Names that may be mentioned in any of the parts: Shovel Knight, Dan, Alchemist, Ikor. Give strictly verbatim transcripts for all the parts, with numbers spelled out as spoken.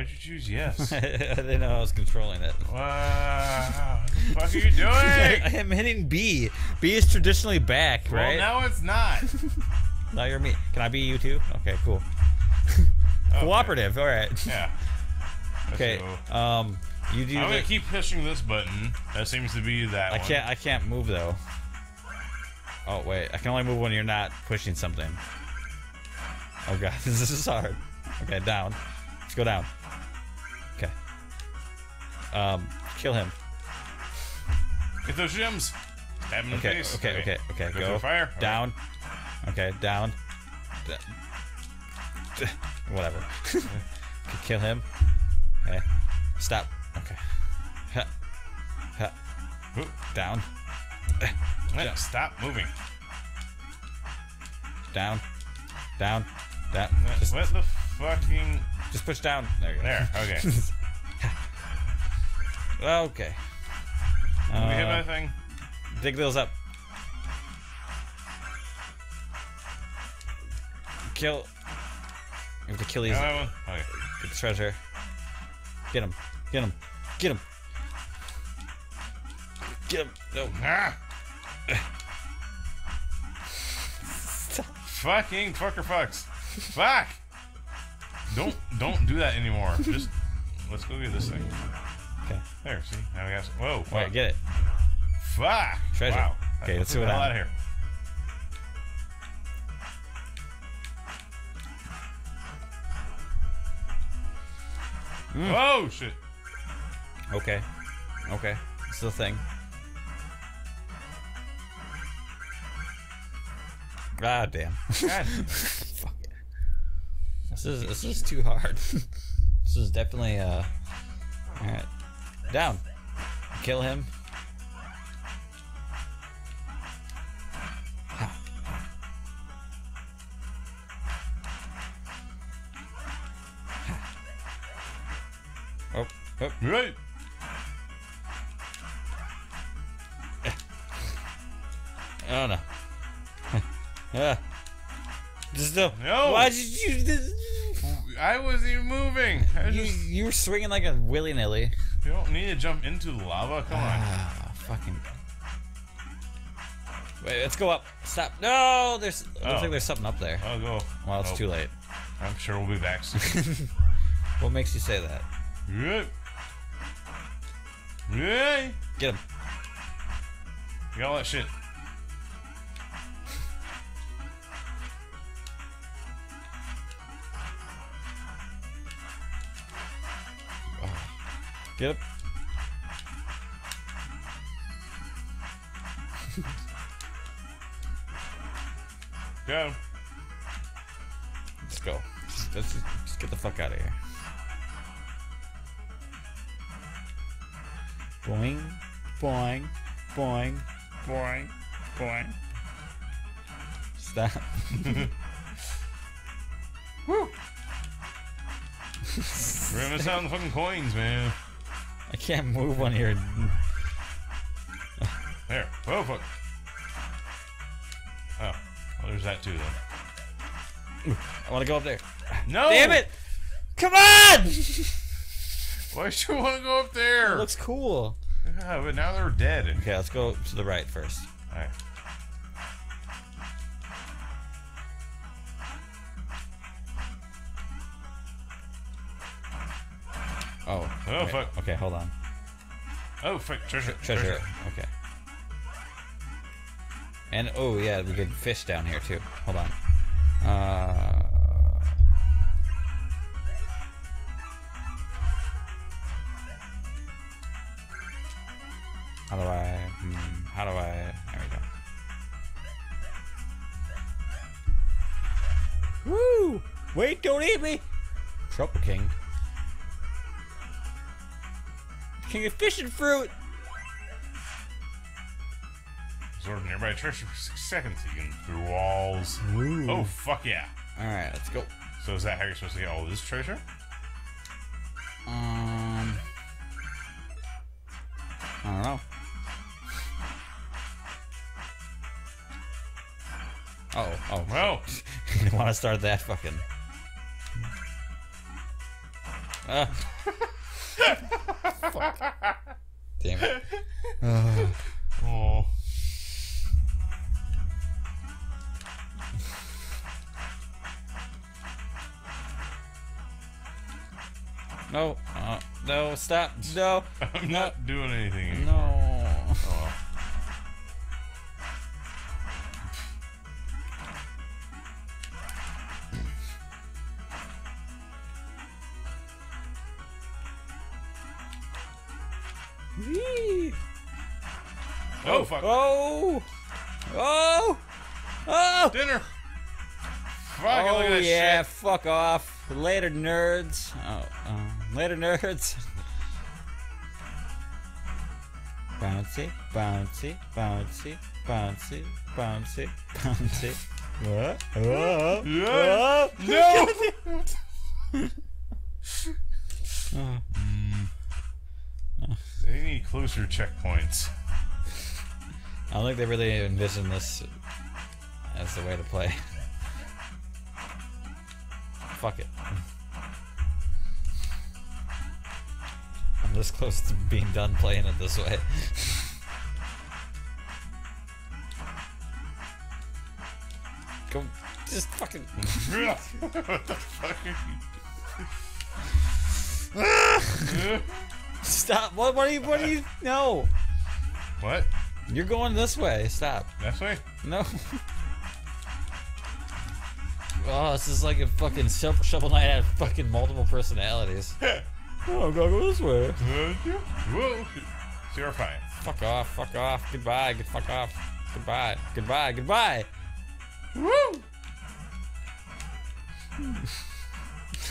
Why'd you choose yes? I didn't know I was controlling it. Wow. What the fuck are you doing? I am hitting B. B is traditionally back, well, right? Well, now it's not. Now you're me. Can I be you too? Okay, cool. Okay. Cooperative, alright. Yeah. That's okay, cool. um, you do I'm gonna keep pushing this button. That seems to be that I one. I can't, I can't move though. Oh, wait. I can only move when you're not pushing something. Oh god, this is hard. Okay, down. Let's go down. Okay. Um, kill him. Get those gems. Stab him in the face. Okay, okay, okay, okay. Go. Fire. Down. Okay, down. Whatever. Kill him. Okay. Stop. Okay. Ha. Ha. Down. Jump. Stop moving. Down. Down. Down. Just, what the fucking... Just push down. There you go. There. Okay. Okay. Can we hit my thing? Dig those up. Kill. You have to kill these. Okay. Get the treasure. Get him. Get him. Get him. Get him. No. Ah. Fucking fucker fucks. Fuck! Don't don't do that anymore. Just let's go get this thing. Okay. There, see? Now we got some. Whoa. Fuck. Alright, get it. Fuck! Treasure. Wow. Okay, let's see what happens. Out of here. Mm. Oh shit. Okay. Okay. It's the thing. Ah damn. God. Fuck it. This is this is too hard. This is definitely uh alright. Down. Kill him. Oh, oh. Right. Oh no. Yeah. Just no. No. Why did you? Just, I wasn't even moving. I you, just, you were swinging like a willy nilly. You don't need to jump into the lava. Come ah, on. Fucking. Wait, let's go up. Stop. No, there's. Oh. Looks like there's something up there. I'll go. Well, it's oh. too late. I'm sure we'll be back soon. What makes you say that? Yeah. Yeah. Get him. Get all that shit. Yep. Go. Let's go. Just, let's just, just get the fuck out of here. Boing, boing, boing, boing, boing. Stop. Woo! We're gonna miss out on the fucking coins, man. I can't move on here. There. Whoa, fuck. Oh. Well, there's that too, then. I want to go up there. No! Damn it! Come on! Why should you want to go up there? It looks cool. Yeah, but now they're dead. Okay, let's go to the right first. Alright. Oh, oh fuck. Okay, hold on. Oh, fuck. Treasure. Treasure. Treasure. Okay. And, oh, yeah, we could fish down here, too. Hold on. Uh... How do I... Hmm, how do I... There we go. Woo! Wait, don't eat me! Trouble King. King of Fish and Fruit! Absorb nearby treasure for six seconds. You can through walls. Ooh. Oh, fuck yeah. Alright, let's go. So, is that how you're supposed to get all this treasure? Um. I don't know. Uh oh. Oh. Well. You didn't want to start that fucking. Uh. Fuck. Damn it. Uh. Oh. No. Uh, no, stop. No. I'm not no. doing anything anymore. No. Oh. Whee. Oh, oh fuck. Oh. Oh. Oh. Dinner. Fuck, oh, look at that yeah, shit. Fuck off. Later, nerds. Oh, uh, later, nerds. Bouncy, bouncy, bouncy, bouncy, bouncy, bouncy. What? Oh, oh, oh. No! Oh. They need closer checkpoints. I don't think they really envisioned this as the way to play. Fuck it. I'm this close to being done playing it this way. Go, just fucking. What the fuck? Stop! What? What are you? What are you? No. What? You're going this way. Stop. This way? No. Oh, this is like a fucking Shovel, Shovel Knight had fucking multiple personalities. Oh, I'm gonna go this way. Whoa. Terrifying. Fuck off. Fuck off. Goodbye. Good. Fuck off. Goodbye. Goodbye. Goodbye. Woo.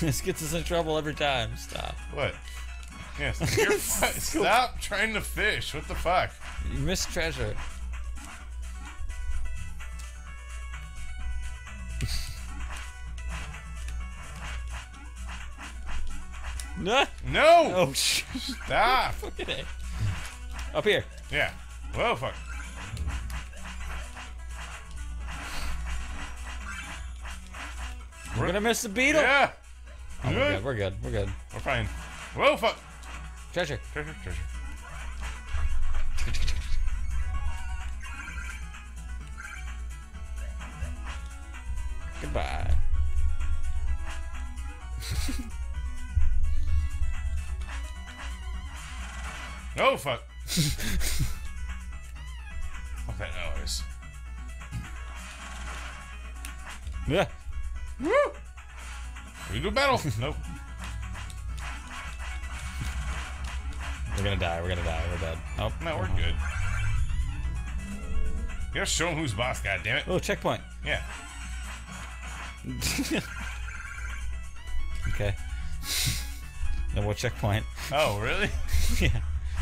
This gets us in trouble every time. Stop. What? Yes, you're stop trying to fish. What the fuck? You missed treasure. No. No. Oh, stop. Okay. Up here. Yeah. Whoa, fuck. We're, we're gonna miss the beetle. Yeah. Oh, we're good. We're good. We're good. We're fine. Whoa, fuck. Treasure. Treasure, treasure. Goodbye. Oh, fuck. What's that noise? Yeah. Woo! We do battle. Nope. We're gonna die, we're gonna die, we're dead. Oh, no, we're good. You gotta show him who's boss, goddammit. Oh, checkpoint. Yeah. Okay. No more checkpoint. Oh, really? Yeah.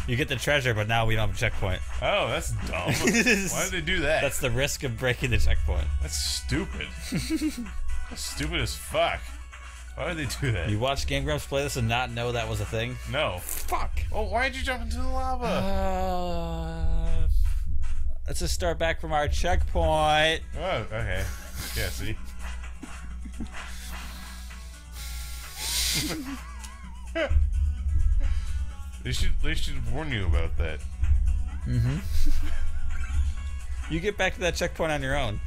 You get the treasure, but now we don't have a checkpoint. Oh, that's dumb. Why did they do that? That's the risk of breaking the checkpoint. That's stupid. That's stupid as fuck. Why would they do that? You watched Game Grumps play this and not know that was a thing? No. Fuck! Oh, why'd you jump into the lava? Uh, let's just start back from our checkpoint. Oh, okay. Yeah, see? They should, they should warn you about that. Mm-hmm. You get back to that checkpoint on your own.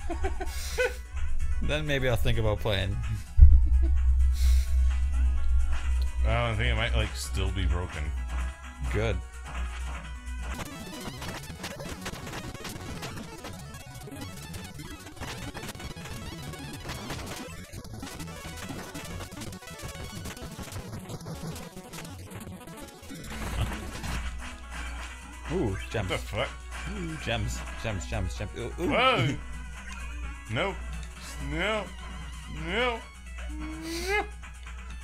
Then maybe I'll think about playing. I think it might like still be broken. Good. Ooh, gems. What the fuck? Ooh, gems, gems, gems, gems. Ooh, ooh. Whoa. No. No. No. No.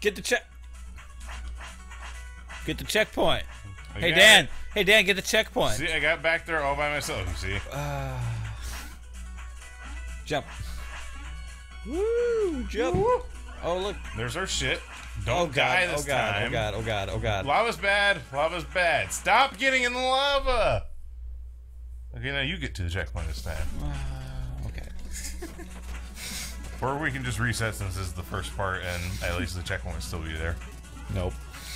Get the check. Get the checkpoint. I hey, Dan. It. Hey, Dan, get the checkpoint. See, I got back there all by myself, you see. Uh, jump. Woo, jump. Woo. Oh, look. There's our shit. Don't oh, God. die this oh, God. time. Oh, God. Oh, God. Oh, God. Lava's bad. Lava's bad. Stop getting in the lava. Okay, now you get to the checkpoint this time. Uh, okay. Or we can just reset since this is the first part and at least the checkpoint will still be there. Nope.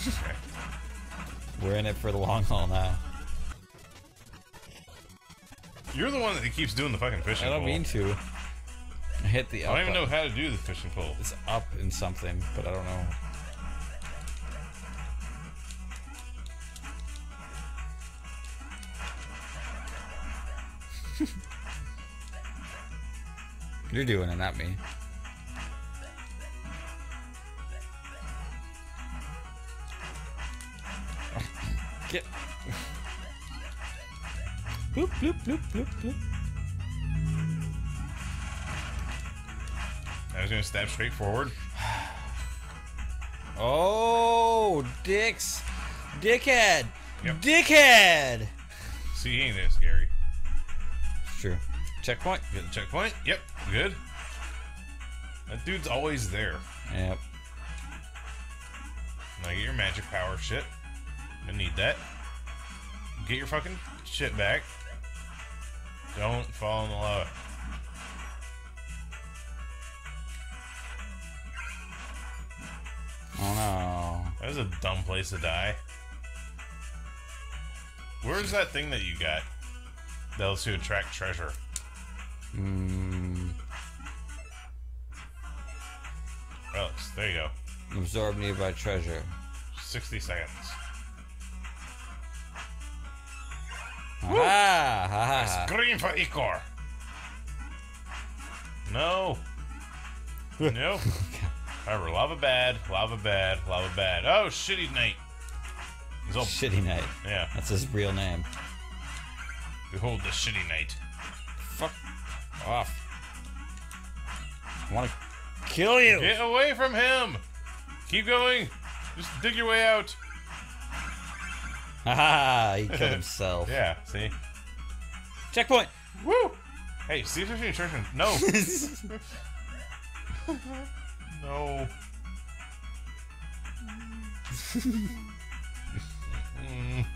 Okay. We're in it for the long haul now. You're the one that keeps doing the fucking fishing pole. I don't mean to. I hit the up I don't even button. know how to do the fishing pole. It's up in something, but I don't know. You're doing it, not me. Get. Bloop, bloop, bloop, bloop, bloop. I was gonna stab straight forward. Oh, dicks. Dickhead. Yep. Dickhead. See, he ain't that scary. True. Checkpoint. Get the checkpoint. Yep. Good. That dude's always there. Yep. Now get your magic power shit. I need that. Get your fucking shit back. Don't fall in the lava. Oh no. That was a dumb place to die. Where's that thing that you got? That was to attract treasure. Mm. Relics. There you go. Absorb nearby treasure. sixty seconds. Woo! Ah, ha, ha. Scream for Ikor. No. No. However, lava bad, lava bad, lava bad. Oh, Shitty Knight. All... Shitty Knight. Yeah. That's his real name. Behold the Shitty Knight. Fuck off. I want to kill you. Get away from him. Keep going. Just dig your way out. Haha, he killed himself. Yeah, see? Checkpoint! Woo! Hey, see if there's any treasure. No! No. Mm.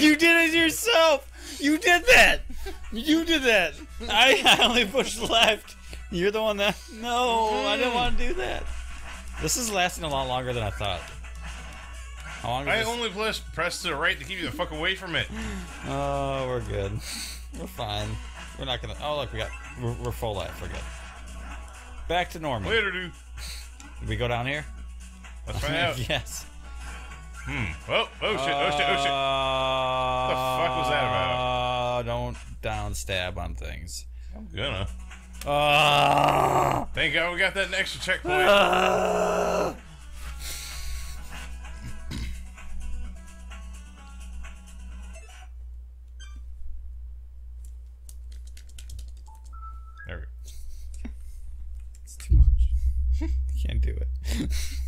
You did it yourself! You did that! You did that! I, I only pushed left. You're the one that... No, mm. I didn't want to do that. This is lasting a lot longer than I thought. How long I this... only pressed press to the right to keep you the fuck away from it. Oh, we're good. We're fine. We're not gonna... Oh, look, we got... We're, we're full life. We're good. Back to normal. Later, dude. Did we go down here? Let's find out. Yes. Hmm. Oh, oh shit, oh shit, oh shit. Uh, what the fuck was that about? Uh, don't downstab on things. I'm gonna... Uh, Thank God we got that extra checkpoint. Uh, there we go. It's too much. Can't do it.